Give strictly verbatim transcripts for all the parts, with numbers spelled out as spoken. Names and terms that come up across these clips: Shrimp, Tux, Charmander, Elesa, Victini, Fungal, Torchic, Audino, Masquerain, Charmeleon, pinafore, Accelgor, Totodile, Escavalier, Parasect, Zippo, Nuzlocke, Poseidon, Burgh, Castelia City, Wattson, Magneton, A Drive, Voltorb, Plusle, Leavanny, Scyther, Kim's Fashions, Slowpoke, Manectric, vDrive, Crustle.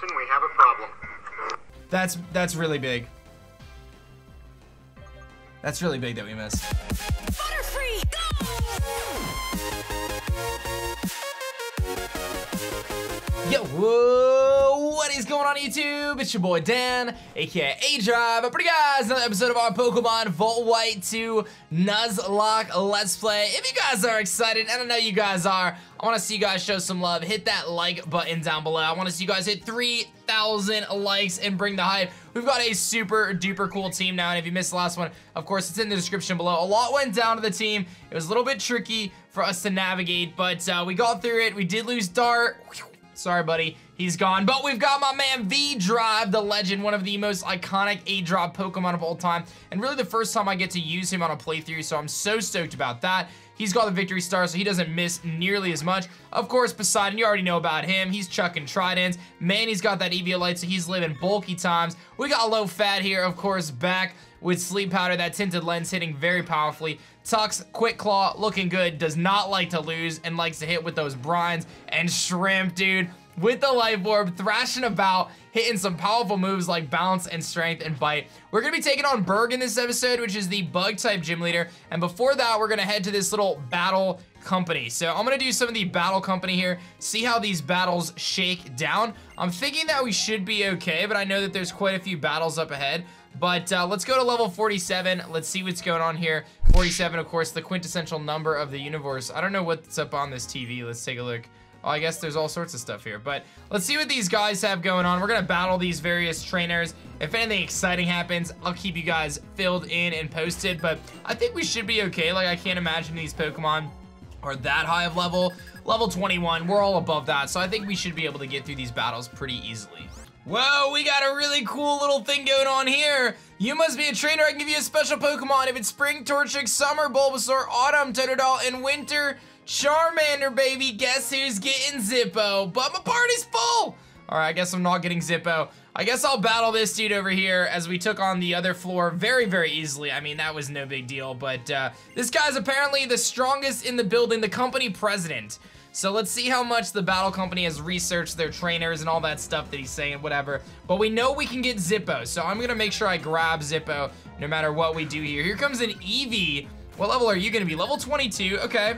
Houston, we have a problem. That's, that's really big. That's really big that we missed. Butterfree, go! Yo, whoa, what is going on YouTube? It's your boy Dan, aka A Drive. But guys, another episode of our Pokemon Volt White two Nuzlocke Let's Play. If you guys are excited, and I know you guys are, I want to see you guys show some love. Hit that like button down below. I want to see you guys hit three thousand likes and bring the hype. We've got a super duper cool team now, and if you missed the last one, of course, it's in the description below. A lot went down to the team. It was a little bit tricky for us to navigate, but uh, we got through it. We did lose Dart. Sorry, buddy. He's gone. But we've got my man V Drive, the legend, one of the most iconic A-drop Pokemon of all time, and really the first time I get to use him on a playthrough, so I'm so stoked about that. He's got the victory star, so he doesn't miss nearly as much. Of course, Poseidon, you already know about him. He's chucking tridents. Man, he's got that Eevee light, so he's living bulky times. We got Low Fat here, of course, back with Sleep Powder, that tinted lens hitting very powerfully. Tux, Quick Claw, looking good, does not like to lose and likes to hit with those brines. And Shrimp, dude, with the Life Orb, thrashing about, hitting some powerful moves like Bounce and Strength and Bite. We're going to be taking on Burgh in this episode, which is the Bug-type Gym Leader. And before that, we're going to head to this little battle company. So I'm going to do some of the battle company here, see how these battles shake down. I'm thinking that we should be okay, but I know that there's quite a few battles up ahead. But uh, let's go to level forty-seven. Let's see what's going on here. forty-seven, of course, the quintessential number of the universe. I don't know what's up on this T V. Let's take a look. Oh, I guess there's all sorts of stuff here, but let's see what these guys have going on. We're gonna battle these various trainers. If anything exciting happens, I'll keep you guys filled in and posted, but I think we should be okay. Like, I can't imagine these Pokemon are that high of level. Level twenty-one, we're all above that, so I think we should be able to get through these battles pretty easily. Whoa, we got a really cool little thing going on here. You must be a trainer. I can give you a special Pokemon. If it's Spring, Torchic, Summer, Bulbasaur, Autumn, Totodile, and Winter, Charmander, baby. Guess who's getting Zippo? But my party's full. All right, I guess I'm not getting Zippo. I guess I'll battle this dude over here as we took on the other floor very, very easily. I mean, that was no big deal, but uh, this guy's apparently the strongest in the building, the company president. So let's see how much the battle company has researched their trainers and all that stuff that he's saying, whatever. But we know we can get Zippo, so I'm gonna make sure I grab Zippo no matter what we do here. Here comes an Eevee. What level are you gonna be? Level twenty-two, okay.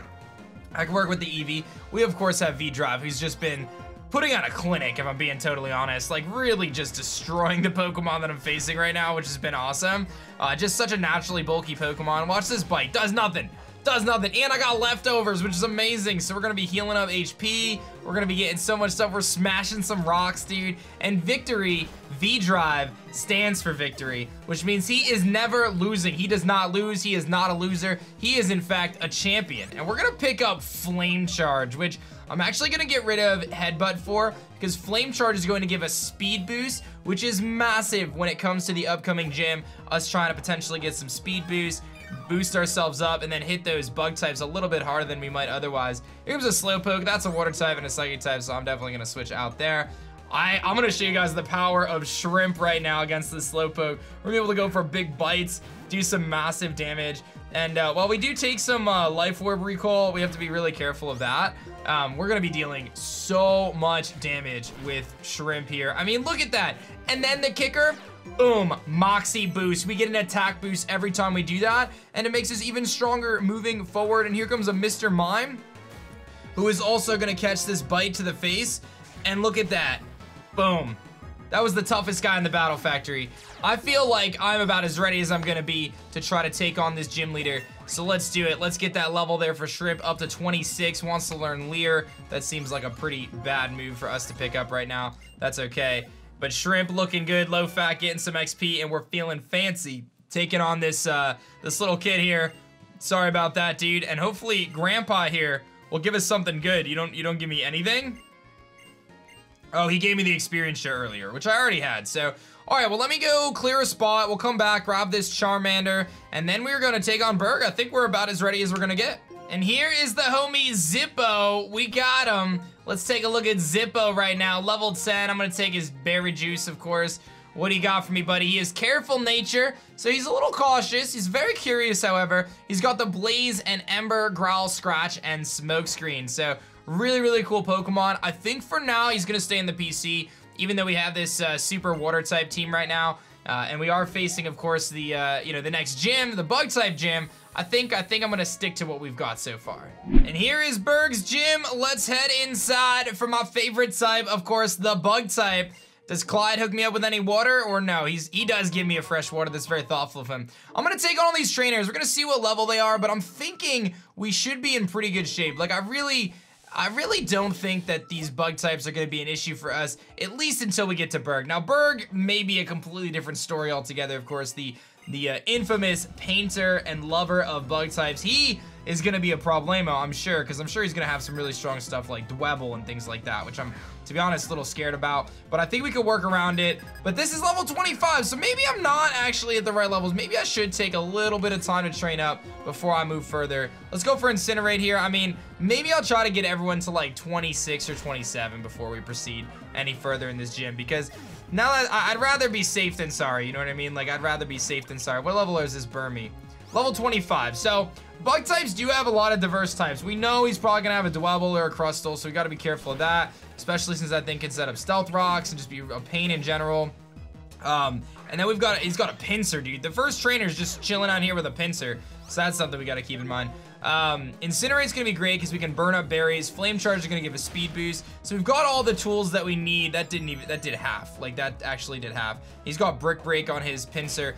I can work with the Eevee. We of course have V Drive, who's just been putting on a clinic, if I'm being totally honest, like really just destroying the Pokemon that I'm facing right now, which has been awesome. Uh, just such a naturally bulky Pokemon. Watch this bite, does nothing. Does nothing, and I got leftovers, which is amazing. So we're gonna be healing up H P. We're gonna be getting so much stuff. We're smashing some rocks, dude. And victory, V Drive stands for victory, which means he is never losing. He does not lose. He is not a loser. He is in fact a champion. And we're gonna pick up Flame Charge, which I'm actually gonna get rid of Headbutt for, because Flame Charge is going to give us speed boost, which is massive when it comes to the upcoming gym. Us trying to potentially get some speed boost, boost ourselves up, and then hit those bug types a little bit harder than we might otherwise. Here comes a Slowpoke. That's a water type and a psychic type, so I'm definitely gonna switch out there. I, I'm gonna show you guys the power of Shrimp right now against the Slowpoke. We're gonna be able to go for big bites, do some massive damage, and uh, while we do take some uh, Life Orb recall, we have to be really careful of that. Um, we're gonna be dealing so much damage with Shrimp here. I mean, look at that. And then the kicker, boom, Moxie boost. We get an attack boost every time we do that, and it makes us even stronger moving forward. And here comes a Mister Mime, who is also gonna catch this bite to the face, and look at that, boom. That was the toughest guy in the battle factory. I feel like I'm about as ready as I'm gonna be to try to take on this gym leader. So let's do it. Let's get that level there for Shrimp up to twenty-six. Wants to learn Leer. That seems like a pretty bad move for us to pick up right now. That's okay. But Shrimp looking good, Low Fat getting some X P, and we're feeling fancy taking on this uh, this little kid here. Sorry about that, dude. And hopefully Grandpa here will give us something good. You don't you don't give me anything? Oh, he gave me the experience share earlier, which I already had. So, all right, well, let me go clear a spot. We'll come back, grab this Charmander, and then we're going to take on Burgh. I think we're about as ready as we're going to get. And here is the homie Zippo. We got him. Let's take a look at Zippo right now. Level ten. I'm going to take his berry juice, of course. What do you got for me, buddy? He is careful nature, so he's a little cautious. He's very curious, however. He's got the Blaze and Ember, Growl, Scratch, and Smokescreen. So, really, really cool Pokemon. I think for now, he's going to stay in the P C. even though we have this uh, super water type team right now, uh, and we are facing, of course, the uh, you know, the next gym, the bug type gym, I think I think I'm gonna stick to what we've got so far. And here is Burgh's gym. Let's head inside for my favorite type, of course, the bug type. Does Clyde hook me up with any water or no? He's, he does give me a fresh water. That's very thoughtful of him. I'm gonna take on all these trainers. We're gonna see what level they are, but I'm thinking we should be in pretty good shape. Like I really, I really don't think that these bug types are gonna be an issue for us, at least until we get to Burgh. Now Burgh may be a completely different story altogether. Of course, the, the uh, infamous painter and lover of bug types. He is gonna be a problemo, I'm sure, because I'm sure he's gonna have some really strong stuff like Dwebble and things like that, which I'm, to be honest, a little scared about, but I think we could work around it. But this is level twenty-five, so maybe I'm not actually at the right levels. Maybe I should take a little bit of time to train up before I move further. Let's go for Incinerate here. I mean, maybe I'll try to get everyone to like twenty-six or twenty-seven before we proceed any further in this gym, because now that I'd rather be safe than sorry, you know what I mean? Like, I'd rather be safe than sorry. What level is this Burmy? Level twenty-five, so bug types do have a lot of diverse types. We know he's probably gonna have a Dwebble or a Crustle, so we gotta be careful of that, especially since I think it can set up Stealth Rocks and just be a pain in general. Um, and then we've got, he's got a Pinsir, dude. The first trainer's just chilling out here with a Pinsir, so that's something we gotta keep in mind. Um, Incinerate's gonna be great because we can burn up berries. Flame Charge is gonna give a speed boost. So we've got all the tools that we need. That didn't even, that did half. Like, that actually did half. He's got Brick Break on his Pinsir.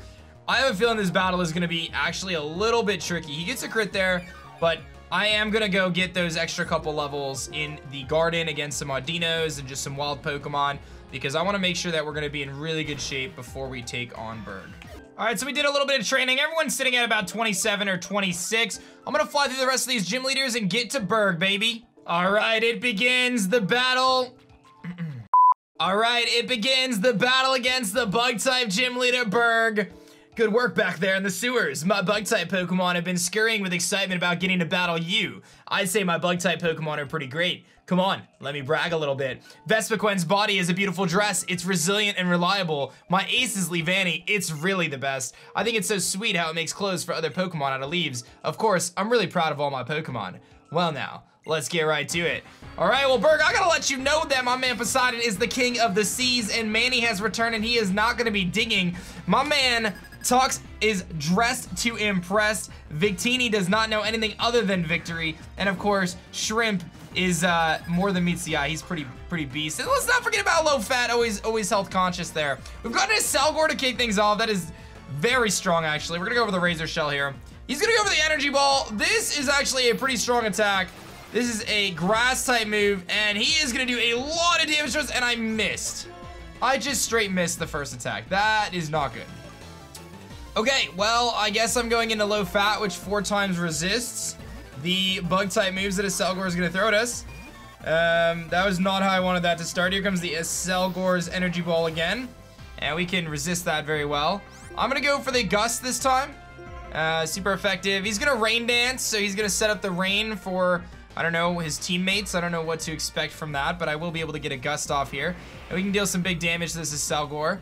I have a feeling this battle is going to be actually a little bit tricky. He gets a crit there, but I am going to go get those extra couple levels in the garden against some Audinos and just some wild Pokemon, because I want to make sure that we're going to be in really good shape before we take on Burgh. All right, so we did a little bit of training. Everyone's sitting at about twenty-seven or twenty-six. I'm going to fly through the rest of these gym leaders and get to Burgh, baby. All right, it begins the battle. All right, it begins the battle against the bug-type gym leader, Burgh. Good work back there in the sewers. My bug-type Pokemon have been scurrying with excitement about getting to battle you. I'd say my bug-type Pokemon are pretty great. Come on, let me brag a little bit. Vespiquen's body is a beautiful dress. It's resilient and reliable. My ace is Leavanny. It's really the best. I think it's so sweet how it makes clothes for other Pokemon out of leaves. Of course, I'm really proud of all my Pokemon. Well now, let's get right to it. All right, well, Burgh, I gotta let you know that my man Poseidon is the king of the seas, and Manny has returned, and he is not gonna be digging. My man Tux is dressed to impress. Victini does not know anything other than victory. And of course, Shrimp is uh, more than meets the eye. He's pretty pretty beast. And let's not forget about Low Fat, always always health conscious there. We've got an Accelgor to kick things off. That is very strong, actually. We're gonna go over the Razor Shell here. He's gonna go over the Energy Ball. This is actually a pretty strong attack. This is a grass type move, and he is gonna do a lot of damage to us, and I missed. I just straight missed the first attack. That is not good. Okay, well, I guess I'm going into Low Fat, which four times resists the bug-type moves that Accelgor is going to throw at us. Um, that was not how I wanted that to start. Here comes the Accelgor's Energy Ball again, and we can resist that very well. I'm going to go for the Gust this time. Uh, super effective. He's going to Rain Dance, so he's going to set up the rain for, I don't know, his teammates. I don't know what to expect from that, but I will be able to get a Gust off here. And we can deal some big damage to this Accelgor.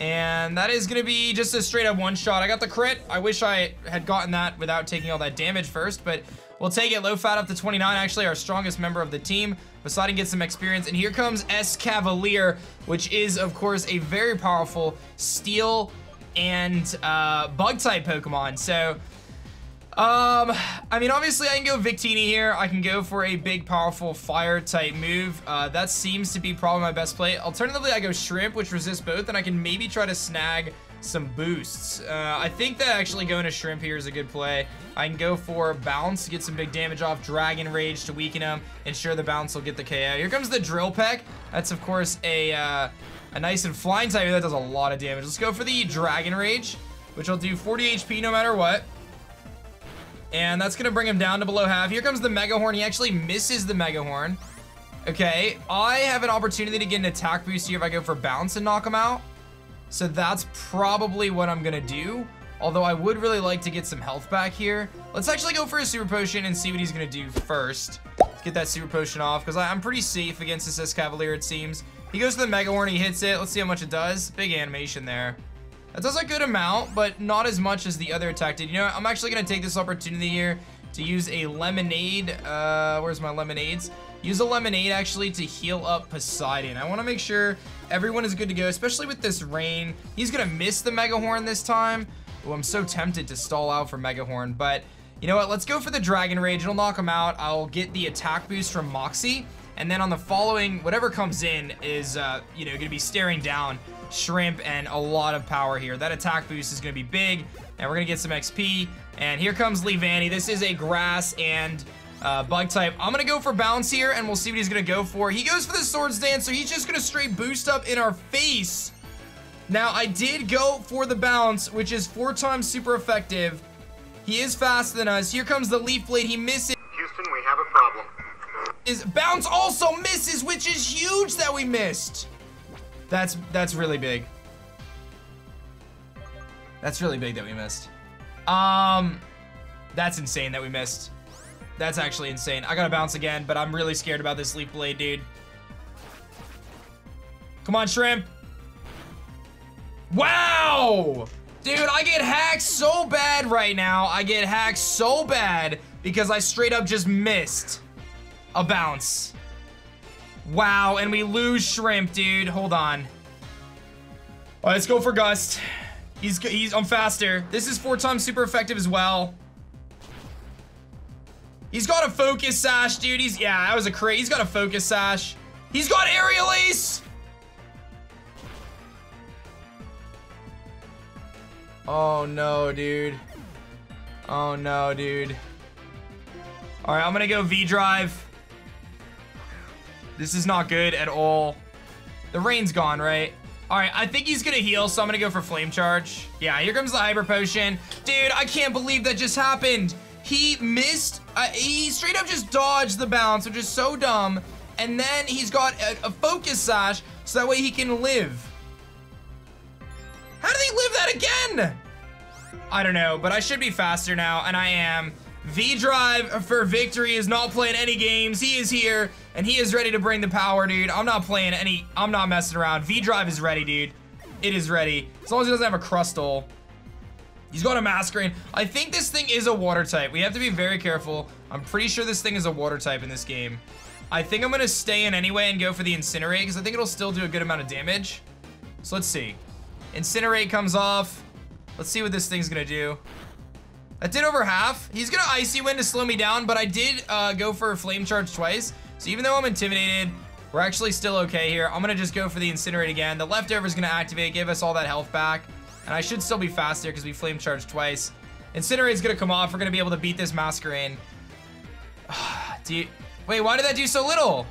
And that is going to be just a straight up one shot. I got the crit. I wish I had gotten that without taking all that damage first, but we'll take it. Low Fat up to twenty-nine, actually our strongest member of the team. Poseidon gets some experience. And here comes Escavalier, which is, of course, a very powerful steel and uh, bug type Pokemon. So, um, I mean, obviously I can go Victini here. I can go for a big, powerful fire type move. Uh, that seems to be probably my best play. Alternatively, I go Shrimp, which resists both, and I can maybe try to snag some boosts. Uh, I think that actually going to Shrimp here is a good play. I can go for Bounce to get some big damage off, Dragon Rage to weaken him, and sure, the Bounce will get the K O. Here comes the Drill Peck. That's, of course, a, uh, a nice and flying type. That does a lot of damage. Let's go for the Dragon Rage, which will do forty H P no matter what. And that's going to bring him down to below half. Here comes the Mega Horn. He actually misses the Mega Horn. Okay, I have an opportunity to get an attack boost here if I go for Bounce and knock him out. So that's probably what I'm going to do. Although I would really like to get some health back here. Let's actually go for a Super Potion and see what he's going to do first. Let's get that Super Potion off, because I'm pretty safe against this Escavalier, it seems. He goes to the Mega Horn. He hits it. Let's see how much it does. Big animation there. That does a good amount, but not as much as the other attack did. You know what? I'm actually going to take this opportunity here to use a Lemonade. Uh, where's my Lemonades? Use a Lemonade, actually, to heal up Poseidon. I want to make sure everyone is good to go, especially with this rain. He's going to miss the Mega Horn this time. Oh, I'm so tempted to stall out for Mega Horn, but you know what? Let's go for the Dragon Rage. It'll knock him out. I'll get the attack boost from Moxie. And then on the following, whatever comes in is, uh, you know, going to be staring down Shrimp and a lot of power here. That attack boost is going to be big, and we're going to get some X P. And here comes Leavanny. This is a grass and uh, bug type. I'm going to go for Bounce here, and we'll see what he's going to go for. He goes for the Swords Dance, so he's just going to straight boost up in our face. Now, I did go for the Bounce, which is four times super effective. He is faster than us. Here comes the Leaf Blade. He misses. Houston, we have a problem. Is Bounce also misses, which is huge that we missed. That's that's really big. That's really big that we missed. Um, that's insane that we missed. That's actually insane. I gotta bounce again, but I'm really scared about this Leaf Blade, dude. Come on, Shrimp. Wow, dude, I get hacked so bad right now. I get hacked so bad because I straight up just missed a bounce. Wow, and we lose Shrimp, dude. Hold on. All right, let's go for Gust. He's, he's, I'm faster. This is four times super effective as well. He's got a Focus Sash, dude. He's, yeah, that was a crit. He's got a Focus Sash. He's got Aerial Ace. Oh, no, dude. Oh, no, dude. All right, I'm gonna go V Drive. This is not good at all. The rain's gone, right? All right, I think he's gonna heal, so I'm gonna go for Flame Charge. Yeah, here comes the Hyper Potion. Dude, I can't believe that just happened. He missed, uh, he straight up just dodged the bounce, which is so dumb. And then he's got a, a Focus Sash, so that way he can live. How do they live that again? I don't know, but I should be faster now, and I am. V Drive for victory is not playing any games. He is here, and he is ready to bring the power, dude. I'm not playing any, I'm not messing around. V Drive is ready, dude. It is ready. As long as he doesn't have a Crustle. He's got a Masquerain. I think this thing is a water type. We have to be very careful. I'm pretty sure this thing is a water type in this game. I think I'm gonna stay in anyway and go for the Incinerate, because I think it'll still do a good amount of damage. So let's see. Incinerate comes off. Let's see what this thing's gonna do. That did over half. He's gonna Icy Wind to slow me down, but I did uh, go for a Flame Charge twice. So even though I'm intimidated, we're actually still okay here. I'm gonna just go for the Incinerate again. The Leftover is gonna activate, give us all that health back. And I should still be faster because we Flame Charge twice. Incinerate's gonna come off. We're gonna be able to beat this Masquerain. Dude, wait, why did that do so little?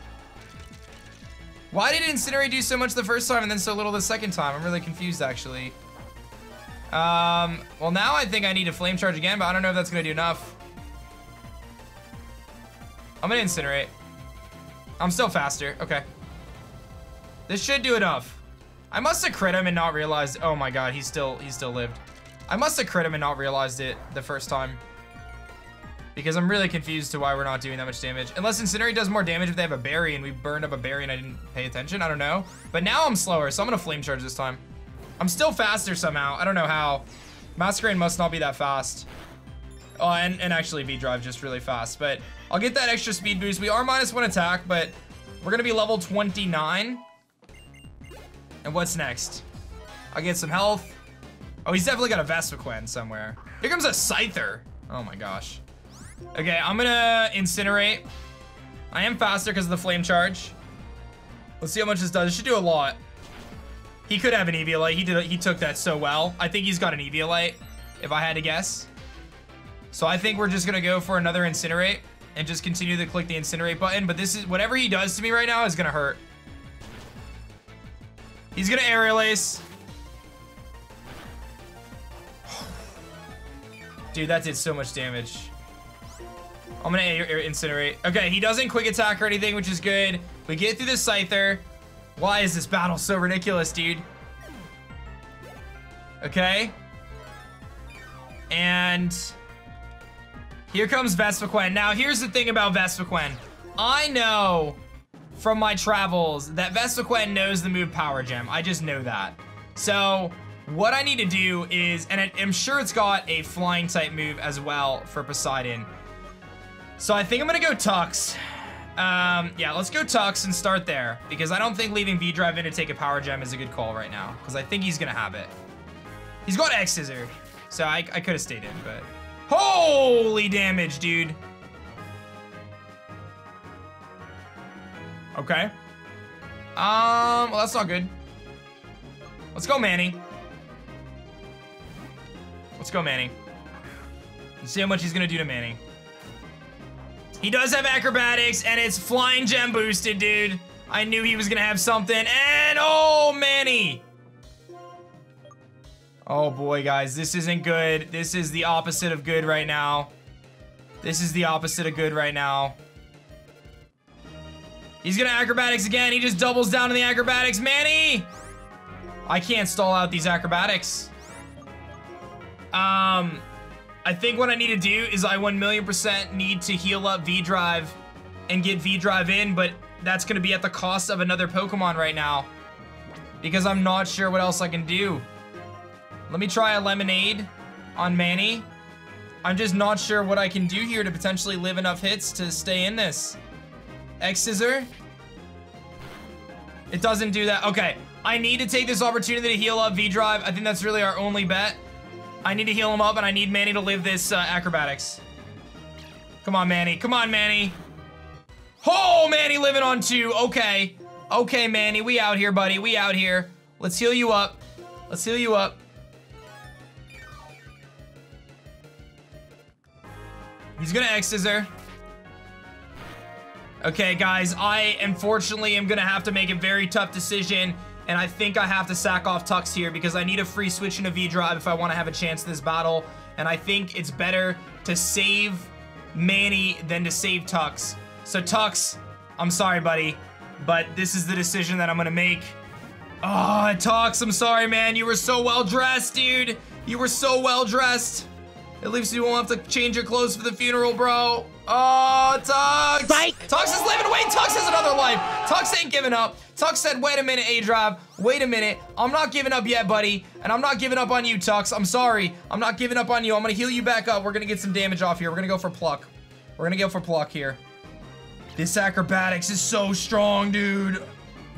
Why did Incinerate do so much the first time and then so little the second time? I'm really confused, actually. Um, well, now I think I need to Flame Charge again, but I don't know if that's going to do enough. I'm going to Incinerate. I'm still faster. Okay. This should do enough. I must have crit him and not realized. Oh my god, he still, he still lived. I must have crit him and not realized it the first time. Because I'm really confused to why we're not doing that much damage. Unless Incinerate does more damage if they have a berry and we burned up a berry and I didn't pay attention. I don't know. But now I'm slower, so I'm going to Flame Charge this time. I'm still faster somehow. I don't know how. Masquerain must not be that fast. Oh, and, and actually V-Drive just really fast. But I'll get that extra speed boost. We are minus one attack, but we're going to be level twenty-nine. And what's next? I'll get some health. Oh, he's definitely got a Vespiquen somewhere. Here comes a Scyther. Oh my gosh. Okay, I'm going to Incinerate. I am faster because of the Flame Charge. Let's see how much this does. It should do a lot. He could have an Eviolite. He did. He took that so well. I think he's got an Eviolite, if I had to guess. So I think we're just gonna go for another Incinerate and just continue to click the Incinerate button. But this is whatever he does to me right now is gonna hurt. He's gonna Aerial Ace. Dude, that did so much damage. I'm gonna Incinerate. Okay, he doesn't Quick Attack or anything, which is good. We get through the Scyther. Why is this battle so ridiculous, dude? Okay. And here comes Vespiquen. Now, here's the thing about Vespiquen. I know from my travels that Vespiquen knows the move Power Gem. I just know that. So what I need to do is, and I'm sure it's got a flying type move as well for Poseidon. So I think I'm gonna go Tux. Um, yeah, let's go Tux and start there, because I don't think leaving V-Drive in to take a Power Gem is a good call right now, because I think he's going to have it. He's got X-Scissor, so I, I could have stayed in, but... Holy damage, dude! Okay. Um, well, that's not good. Let's go, Manny. Let's go, Manny. Let's see how much he's going to do to Manny. He does have acrobatics, and it's flying gem boosted, dude. I knew he was gonna have something, and oh, Manny. Oh boy, guys, this isn't good. This is the opposite of good right now. This is the opposite of good right now. He's gonna acrobatics again. He just doubles down on the acrobatics. Manny! I can't stall out these acrobatics. Um... I think what I need to do is I one million percent need to heal up V-Drive and get V-Drive in, but that's going to be at the cost of another Pokemon right now because I'm not sure what else I can do. Let me try a Lemonade on Manny. I'm just not sure what I can do here to potentially live enough hits to stay in this. X-Scissor. It doesn't do that. Okay. I need to take this opportunity to heal up V-Drive. I think that's really our only bet. I need to heal him up, and I need Manny to live this uh, acrobatics. Come on, Manny. Come on, Manny. Oh, Manny living on two. Okay. Okay, Manny. We out here, buddy. We out here. Let's heal you up. Let's heal you up. He's going to X-Scissor. Okay, guys. I, unfortunately, am going to have to make a very tough decision. And I think I have to sack off Tux here because I need a free switch into V-Drive if I want to have a chance in this battle. And I think it's better to save Manny than to save Tux. So Tux, I'm sorry, buddy, but this is the decision that I'm going to make. Oh, Tux, I'm sorry, man. You were so well-dressed, dude. You were so well-dressed. At least you won't have to change your clothes for the funeral, bro. Oh, Tux! Psych. Tux is living away. Tux has another life. Tux ain't giving up. Tux said, wait a minute, A-Drive. Wait a minute. I'm not giving up yet, buddy. And I'm not giving up on you, Tux. I'm sorry. I'm not giving up on you. I'm going to heal you back up. We're going to get some damage off here. We're going to go for Pluck. We're going to go for Pluck here. This acrobatics is so strong, dude.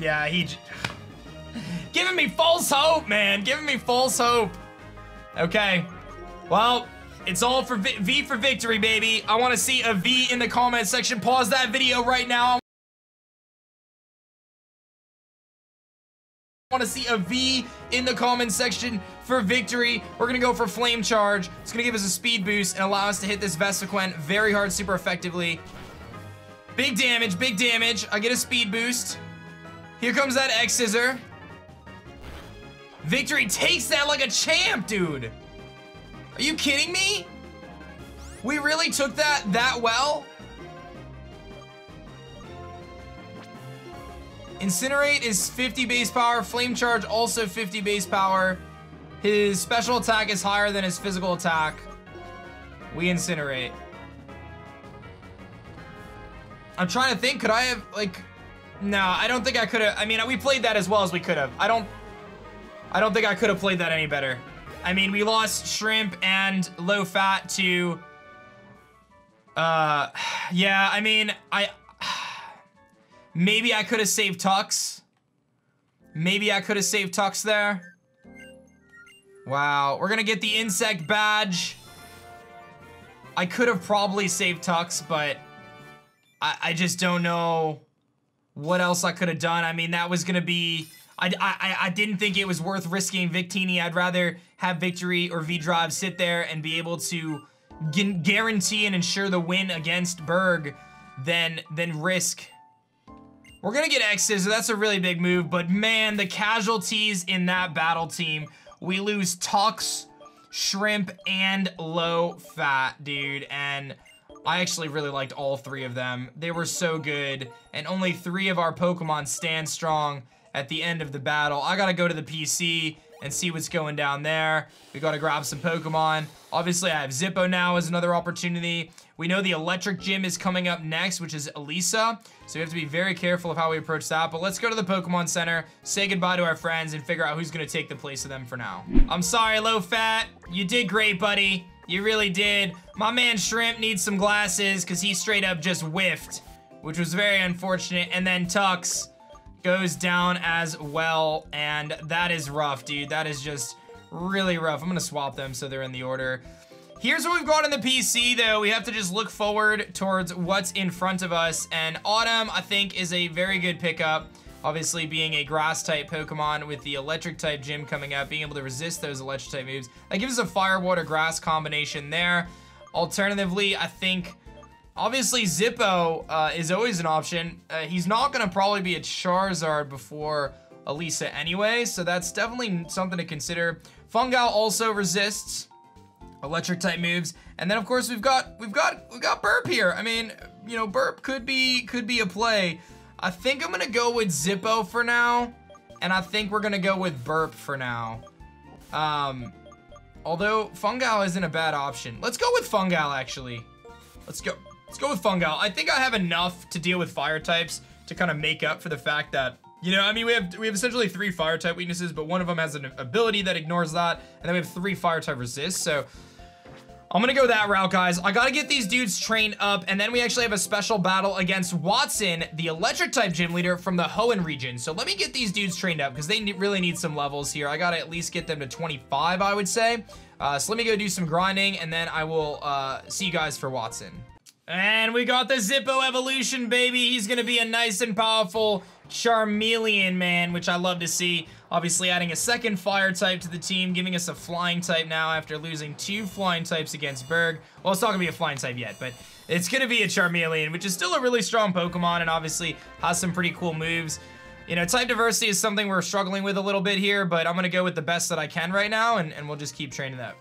Yeah, he... Giving me false hope, man. Giving me false hope. Okay. Well... It's all for v, V for victory, baby. I want to see a V in the comment section. Pause that video right now. I want to see a V in the comment section for victory. We're going to go for Flame Charge. It's going to give us a speed boost and allow us to hit this Vespiquen very hard, super effectively. Big damage, big damage. I get a speed boost. Here comes that X-Scissor. Victory takes that like a champ, dude. Are you kidding me? We really took that that well? Incinerate is fifty base power. Flame Charge also fifty base power. His special attack is higher than his physical attack. We incinerate. I'm trying to think. Could I have, like... No, I don't think I could have. I mean, we played that as well as we could have. I don't... I don't think I could have played that any better. I mean, we lost Shrimp and Low Fat to... Uh, yeah, I mean, I... Maybe I could have saved Tux. Maybe I could have saved Tux there. Wow, we're gonna get the Insect Badge. I could have probably saved Tux, but... I, I just don't know what else I could have done. I mean, that was gonna be... I, I, I didn't think it was worth risking Victini. I'd rather have Victory or V-Drive sit there and be able to gu guarantee and ensure the win against Burgh than, than risk. We're going to get X-Scissor. That's a really big move. But, man, the casualties in that battle team. We lose Tux, Shrimp, and Low Fat, dude. And... I actually really liked all three of them. They were so good, and only three of our Pokemon stand strong at the end of the battle. I gotta go to the P C and see what's going down there. We gotta grab some Pokemon. Obviously, I have Zippo now as another opportunity. We know the Electric Gym is coming up next, which is Elesa, so we have to be very careful of how we approach that. But let's go to the Pokemon Center, say goodbye to our friends, and figure out who's gonna take the place of them for now. I'm sorry, Low Fat. You did great, buddy. You really did. My man Shrimp needs some glasses because he straight up just whiffed. which was very unfortunate. And then Tux goes down as well, and that is rough, dude. That is just really rough. I'm gonna swap them so they're in the order. Here's what we've got on the P C, though. We have to just look forward towards what's in front of us, and Autumn, I think, is a very good pickup. Obviously, being a Grass-type Pokemon with the Electric-type gym coming up, being able to resist those Electric-type moves, that gives us a Fire-Water-Grass combination there. Alternatively, I think, obviously, Zippo uh, is always an option. Uh, he's not going to probably be a Charizard before Elesa anyway, so that's definitely something to consider. Fungal also resists Electric type moves, and then of course we've got we've got we've got Burp here. I mean, you know, Burp could be could be a play. I think I'm gonna go with Zippo for now, and I think we're gonna go with Burp for now. Um, although Fungal isn't a bad option. Let's go with Fungal actually. Let's go. Let's go with Fungal. I think I have enough to deal with fire types to kind of make up for the fact that, you know, I mean, we have we have essentially three fire type weaknesses, but one of them has an ability that ignores that, and then we have three fire type resists. So I'm gonna go that route, guys. I gotta get these dudes trained up, and then we actually have a special battle against Wattson, the Electric-type gym leader from the Hoenn region. So let me get these dudes trained up, because they ne really need some levels here. I gotta at least get them to twenty-five, I would say. Uh, so let me go do some grinding, and then I will uh, see you guys for Wattson. And we got the Zippo evolution, baby. He's gonna be a nice and powerful Charmeleon, man, which I love to see. Obviously adding a second fire type to the team, giving us a flying type now after losing two flying types against Burgh. Well, it's not gonna be a flying type yet, but it's gonna be a Charmeleon, which is still a really strong Pokemon and obviously has some pretty cool moves. You know, type diversity is something we're struggling with a little bit here, but I'm gonna go with the best that I can right now, and, and we'll just keep training that.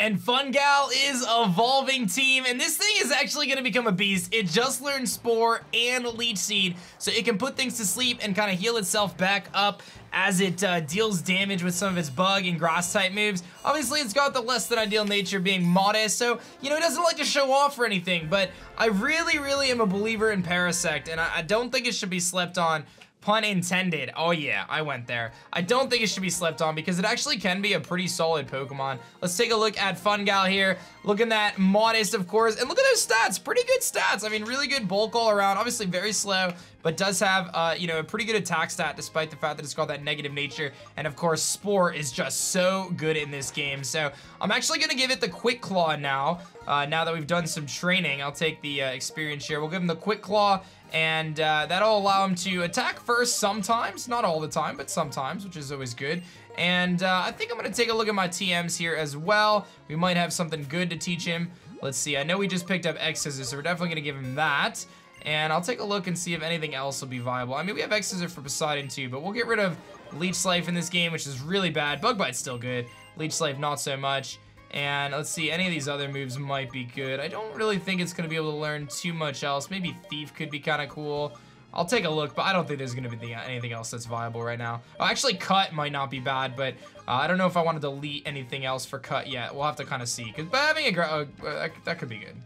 And Fungal is evolving, team, and this thing is actually gonna become a beast. It just learned Spore and Leech Seed, so it can put things to sleep and kind of heal itself back up as it uh, deals damage with some of its bug and grass type moves. Obviously, it's got the less than ideal nature, being modest, so, you know, it doesn't like to show off or anything, but I really, really am a believer in Parasect, and I, I don't think it should be slept on. Pun intended. Oh yeah, I went there. I don't think it should be slept on because it actually can be a pretty solid Pokemon. Let's take a look at Fungal here. Look at that, modest of course, and look at those stats. Pretty good stats. I mean, really good bulk all around. Obviously very slow, but does have uh, you know, a pretty good attack stat despite the fact that it's got that negative nature. And of course, Spore is just so good in this game. So I'm actually gonna give it the Quick Claw now. Uh, now that we've done some training, I'll take the uh, experience here. We'll give him the Quick Claw, and uh, that'll allow him to attack first sometimes, not all the time, but sometimes, which is always good. And uh, I think I'm gonna take a look at my T Ms here as well. We might have something good to teach him. Let's see, I know we just picked up X-Scissor, so we're definitely gonna give him that. And I'll take a look and see if anything else will be viable. I mean, we have X-Scissor for Poseidon too, but we'll get rid of Leech Slife in this game, which is really bad. Bug Bite's still good, Leech Slife not so much. And let's see, any of these other moves might be good. I don't really think it's gonna be able to learn too much else. Maybe Thief could be kind of cool. I'll take a look, but I don't think there's gonna be anything else that's viable right now. Oh, actually, Cut might not be bad, but uh, I don't know if I want to delete anything else for Cut yet. We'll have to kind of see, because having a gra- oh, that, that could be good.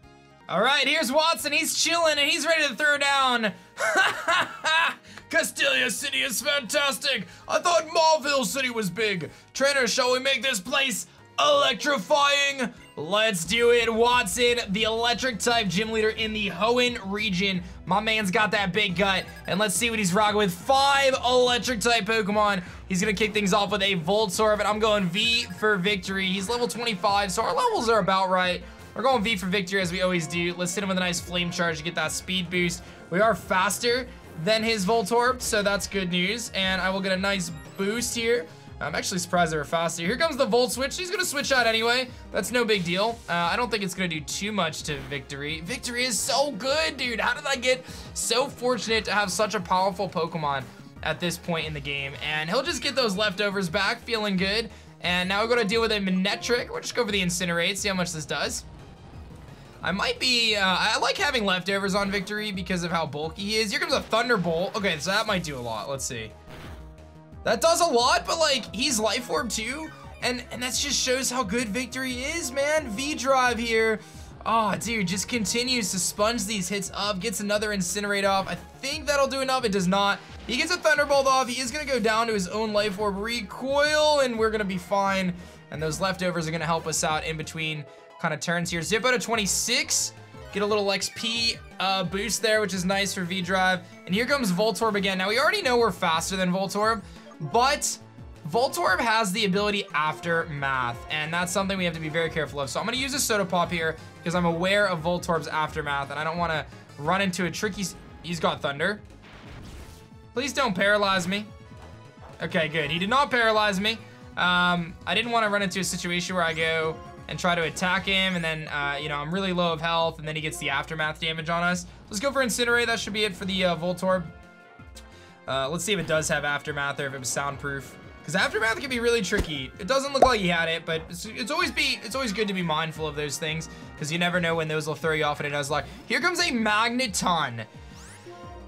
All right, here's Wattson. He's chilling and he's ready to throw down. Castelia City is fantastic. I thought Marville City was big. Trainer, shall we make this place electrifying? Let's do it. Wattson, the electric type gym leader in the Hoenn region. My man's got that big gut, and let's see what he's rocking with. Five electric type Pokemon. He's gonna kick things off with a Voltorb, and I'm going V for victory. He's level twenty-five, so our levels are about right. We're going V for victory as we always do. Let's hit him with a nice flame charge to get that speed boost. We are faster than his Voltorb, so that's good news, and I will get a nice boost here. I'm actually surprised they were faster. Here comes the Volt Switch. He's gonna switch out anyway. That's no big deal. Uh, I don't think it's gonna do too much to Victory. Victory is so good, dude. How did I get so fortunate to have such a powerful Pokemon at this point in the game? And he'll just get those leftovers back, feeling good. And now we're gonna deal with a Manectric. We'll just go for the Incinerate, see how much this does. I might be, uh, I like having leftovers on Victory because of how bulky he is. Here comes a Thunderbolt. Okay, so that might do a lot. Let's see. That does a lot, but like, he's Life Orb too, and and that just shows how good Victory is, man. V Drive here. Oh, dude, just continues to sponge these hits up, gets another Incinerate off. I think that'll do enough. It does not. He gets a Thunderbolt off. He is gonna go down to his own Life Orb recoil, and we're gonna be fine. And those leftovers are gonna help us out in between kind of turns here. Zippo to twenty-six. Get a little X P uh, boost there, which is nice for V-Drive. And here comes Voltorb again. Now, we already know we're faster than Voltorb, but Voltorb has the ability Aftermath, and that's something we have to be very careful of. So I'm going to use a Soda Pop here because I'm aware of Voltorb's Aftermath, and I don't want to run into a tricky... He's got Thunder. Please don't paralyze me. Okay, good. He did not paralyze me. Um, I didn't want to run into a situation where I go and try to attack him, and then, uh, you know, I'm really low of health, and then he gets the Aftermath damage on us. Let's go for Incinerate. That should be it for the uh, Voltorb. Uh, let's see if it does have Aftermath or if it was soundproof. Because Aftermath can be really tricky. It doesn't look like he had it, but it's, it's always be it's always good to be mindful of those things, because you never know when those will throw you off in a Nuzlocke. Here comes a Magneton.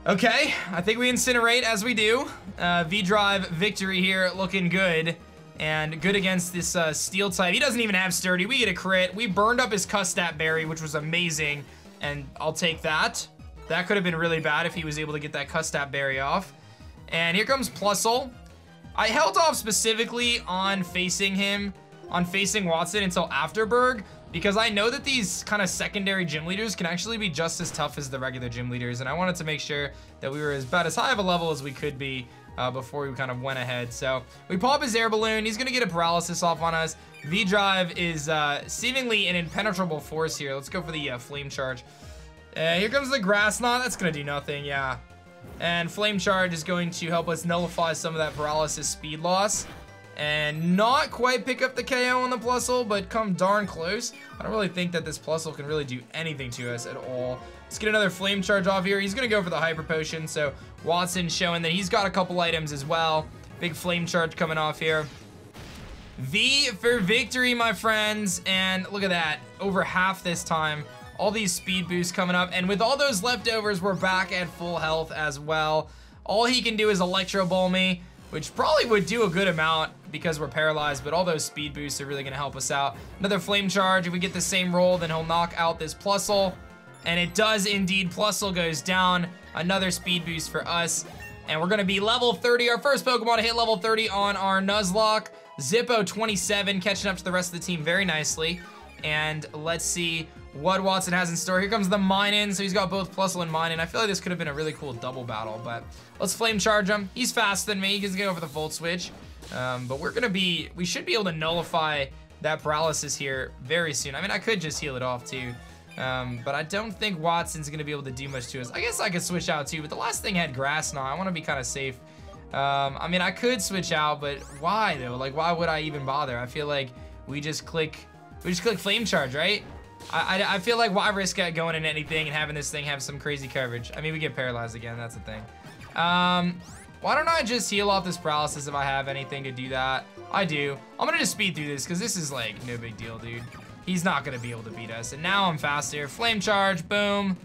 Okay, I think we Incinerate as we do. Uh, V-Drive victory here, looking good. And good against this uh, Steel type. He doesn't even have Sturdy. We get a crit. We burned up his Custat Berry, which was amazing. And I'll take that. That could have been really bad if he was able to get that Custat Berry off. And here comes Plusle. I held off specifically on facing him, on facing Wattson until after Burgh, because I know that these kind of secondary gym leaders can actually be just as tough as the regular gym leaders. And I wanted to make sure that we were as about as high of a level as we could be. Uh, before we kind of went ahead. So we pop his air balloon. He's going to get a paralysis off on us. V-Drive is uh, seemingly an impenetrable force here. Let's go for the uh, flame charge. Uh, here comes the grass knot. That's going to do nothing. Yeah. And flame charge is going to help us nullify some of that paralysis speed loss and not quite pick up the K O on the Plusle, but come darn close. I don't really think that this Plusle can really do anything to us at all. Let's get another flame charge off here. He's going to go for the hyper potion. So Wattson showing that he's got a couple items as well. Big flame charge coming off here. V for victory, my friends. And look at that. Over half this time. All these speed boosts coming up. And with all those leftovers, we're back at full health as well. All he can do is Electro Ball me, which probably would do a good amount because we're paralyzed, but all those speed boosts are really going to help us out. Another flame charge. If we get the same roll, then he'll knock out this Plusle. And it does indeed. Plusle goes down. Another speed boost for us. And we're going to be level thirty. Our first Pokemon to hit level thirty on our Nuzlocke. Zippo twenty-seven, catching up to the rest of the team very nicely. And let's see what Wattson has in store. Here comes the Minun. So he's got both Plusle and Minun. I feel like this could have been a really cool double battle, but let's flame charge him. He's faster than me. He's going to go for the Volt Switch. Um, but we're going to be, we should be able to nullify that paralysis here very soon. I mean, I could just heal it off too. Um, but I don't think Wattson's going to be able to do much to us. I guess I could switch out too, but the last thing had Grass Knot. I want to be kind of safe. Um, I mean, I could switch out, but why though? Like, why would I even bother? I feel like we just click, we just click Flame Charge, right? I, I, I feel like why risk going into anything and having this thing have some crazy coverage? I mean, we get paralyzed again. That's the thing. Um, why don't I just heal off this paralysis if I have anything to do that? I do. I'm going to just speed through this because this is like no big deal, dude. He's not going to be able to beat us. And now I'm faster. Flame charge. Boom.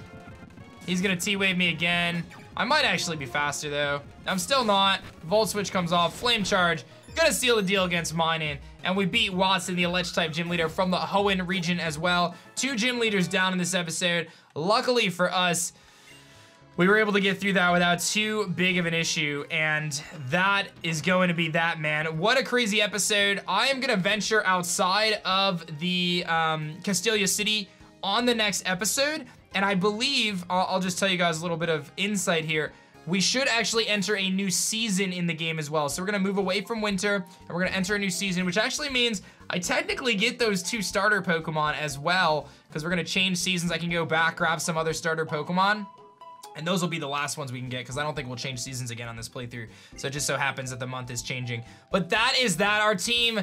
He's going to T-Wave me again. I might actually be faster, though. I'm still not. Volt Switch comes off. Flame charge. Going to seal the deal against Minun. And we beat Wattson, the Electric-type gym leader from the Hoenn region as well. Two gym leaders down in this episode. Luckily for us, we were able to get through that without too big of an issue, and that is going to be that, man. What a crazy episode. I am going to venture outside of the um, Castelia City on the next episode, and I believe, I'll, I'll just tell you guys a little bit of insight here, we should actually enter a new season in the game as well. So we're going to move away from winter, and we're going to enter a new season, which actually means I technically get those two starter Pokemon as well, because we're going to change seasons. I can go back, grab some other starter Pokemon. And those will be the last ones we can get because I don't think we'll change seasons again on this playthrough. So it just so happens that the month is changing. But that is that. Our team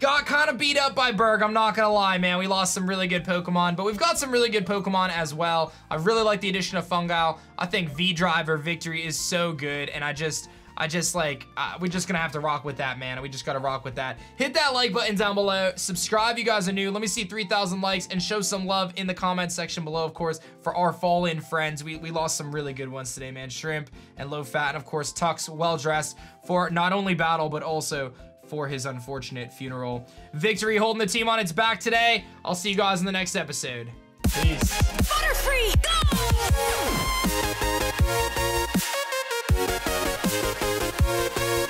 got kind of beat up by Burgh. I'm not going to lie, man. We lost some really good Pokemon. But we've got some really good Pokemon as well. I really like the addition of Fungal. I think V-Drive or Victory is so good. And I just... I just like, uh, we're just going to have to rock with that, man. We just got to rock with that. Hit that like button down below. Subscribe if you guys are new. Let me see three thousand likes and show some love in the comments section below, of course, for our fallen friends. We, we lost some really good ones today, man. Shrimp and Low Fat and, of course, Tux, well-dressed for not only battle but also for his unfortunate funeral. Victory holding the team on its back today. I'll see you guys in the next episode. Peace. Butterfree, go! We'll be right back.